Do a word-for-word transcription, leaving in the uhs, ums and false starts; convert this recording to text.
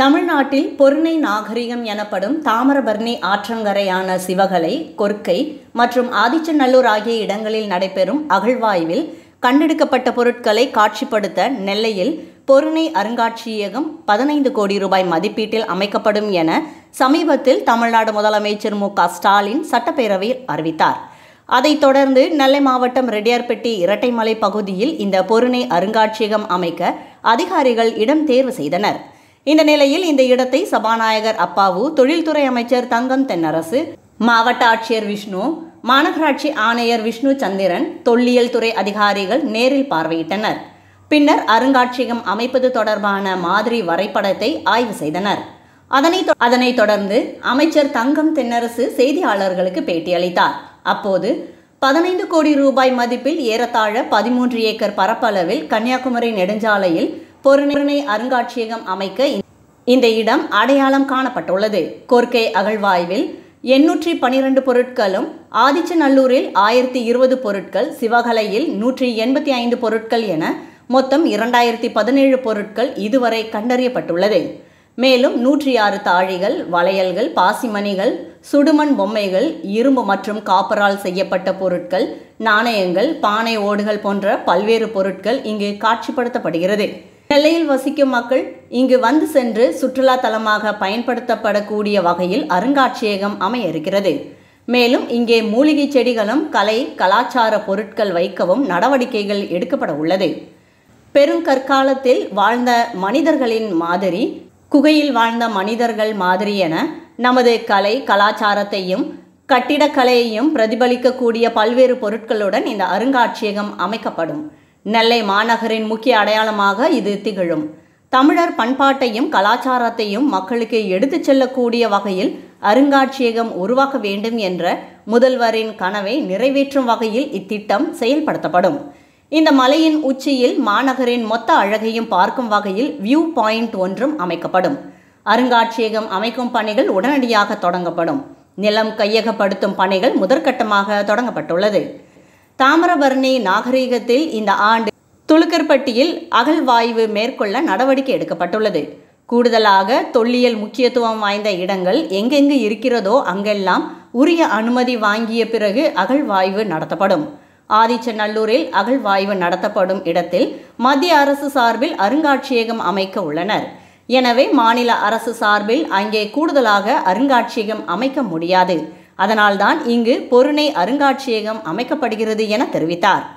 தமிழ்நாட்டில் பொருணை நாகரிகம் எனப்படும் தாமிரபரணி ஆற்றங்கரையான சிவகளை, கொற்கை மற்றும் ஆதிச்சநல்லூர் ஆகிய இடங்களில் நடைபெறும் அகழ்வாய்வில் கண்டெடுக்கப்பட்ட பொருட்களை காட்சிப்படுத்த நெல்லையில் பொருணை அருங்காட்சியகம் பதினைந்து கோடி ரூபாய் மதிப்பீட்டில் அமைக்கப்படும் என சமீபத்தில் தமிழ்நாடு முதலமைச்சர் எம் கே ஸ்டாலின் சட்டப்பேரவையில் அறிவித்தார். அதைத் தொடர்ந்து நெல்லை மாவட்டம் ரெட்டியார்பட்டி இரட்டைமலை பகுதியில் இந்த பொருணை அருங்காட்சியகம் அமைக்க அதிகாரிகள் இடம் தேர்வு செய்தனர். இந்த நிலையில் இந்த இடத்தை சபாநாயகர் அப்பாவு, தொழில்துறை அமைச்சர் தங்கம் தென்னரசு, மாவட்ட ஆட்சியர் விஷ்ணு, மாநகராட்சி ஆணையர் விஷ்ணு சந்திரன், தொல்லியல் துறை அதிகாரிகள் நேரில் பார்வையிட்டனர். பின்னர் அருங்காட்சியகம் அமைப்பது தொடர்பான மாதிரி வரைபடத்தை ஆய்வு செய்தனர். அதனை அதனைத் தொடர்ந்து அமைச்சர் தங்கம் தென்னரசு செய்தியாளர்களுக்கு பேட்டியளித்தார். அப்போது பதினைந்து கோடி ரூபாய் மதிப்பில் ஏறத்தாழ பதிமூன்று ஏக்கர் பரப்பளவில் கன்னியாகுமரி நெடுஞ்சாலையில் பொருணை அருங்காட்சியகம் அமைக்க இந்த இடம் அடையாளம் காணப்பட்டுள்ளது. கொற்கை அகழ்வாய்வில் எண்ணூற்றி பனிரெண்டு பொருட்களும், ஆதிச்சநல்லூரில் ஆயிரத்தி இருபது பொருட்கள், சிவகலையில் நூற்றி எண்பத்தி ஐந்து பொருட்கள் என மொத்தம் இரண்டாயிரத்தி பதினேழு பொருட்கள் இதுவரை கண்டறியப்பட்டுள்ளது. மேலும் நூற்றி ஆறு தாழிகள், வளையல்கள், பாசிமணிகள், சுடுமண் பொம்மைகள், இரும்பு மற்றும் காப்பரால் செய்யப்பட்ட பொருட்கள், நாணயங்கள், பானை ஓடுகள் போன்ற பல்வேறு பொருட்கள் இங்கு காட்சிப்படுத்தப்படுகிறது. நெல்லையில் வசிக்கும் மக்கள் இங்கு வந்து சென்று சுற்றுலா தலமாக பயன்படுத்தப்படக்கூடிய வகையில் அருங்காட்சியகம் அமைய இருக்கிறது. மேலும் இங்கே மூலிகை செடிகளும் கலை கலாச்சார பொருட்கள் வைக்கவும் நடவடிக்கைகள் எடுக்கப்பட உள்ளது. பெருங்கற்காலத்தில் வாழ்ந்த மனிதர்களின் மாதிரி, குகையில் வாழ்ந்த மனிதர்கள் மாதிரி என நமது கலை கலாச்சாரத்தையும் கட்டிடக்கலையையும் பிரதிபலிக்கக்கூடிய பல்வேறு பொருட்களுடன் இந்த அருங்காட்சியகம் அமைக்கப்படும். நெல்லை மாநகரின் முக்கிய அடையாளமாக இது திகழும். தமிழர் பண்பாட்டையும் கலாச்சாரத்தையும் மக்களுக்கு எடுத்துச் செல்லக்கூடிய வகையில் அருங்காட்சியகம் உருவாக்க வேண்டும் என்ற முதல்வரின் கனவை நிறைவேற்றும் வகையில் இத்திட்டம் செயல்படுத்தப்படும். இந்த மலையின் உச்சியில் மாநகரின் மொத்த அழகையும் பார்க்கும் வகையில் வியூ பாயிண்ட் ஒன்றும் அமைக்கப்படும். அருங்காட்சியகம் அமைக்கும் பணிகள் உடனடியாக தொடங்கப்படும். நிலம் கையகப்படுத்தும் பணிகள் முதற்கட்டமாக தொடங்கப்பட்டுள்ளது. தாமிரபரணி நாகரிகத்தில் இந்த ஆண்டு துலுக்கர்பட்டியில் அகழ்வாய்வு மேற்கொள்ள நடவடிக்கை எடுக்கப்பட்டுள்ளது. கூடுதலாக தொல்லியல் முக்கியத்துவம் வாய்ந்த இடங்கள் எங்கெங்கு இருக்கிறதோ அங்கெல்லாம் உரிய அனுமதி வாங்கிய பிறகு அகழ்வாய்வு நடத்தப்படும். ஆதிச்சநல்லூரில் அகழ்வாய்வு நடத்தப்படும் இடத்தில் மத்திய அரசு சார்பில் அருங்காட்சியகம் அமைக்க உள்ளனர். எனவே மாநில அரசு சார்பில் அங்கே கூடுதலாக அருங்காட்சியகம் அமைக்க முடியாது. அதனால்தான் இங்கு பொருணை அருங்காட்சியகம் அமைக்கப்படுகிறது என தெரிவித்தார்.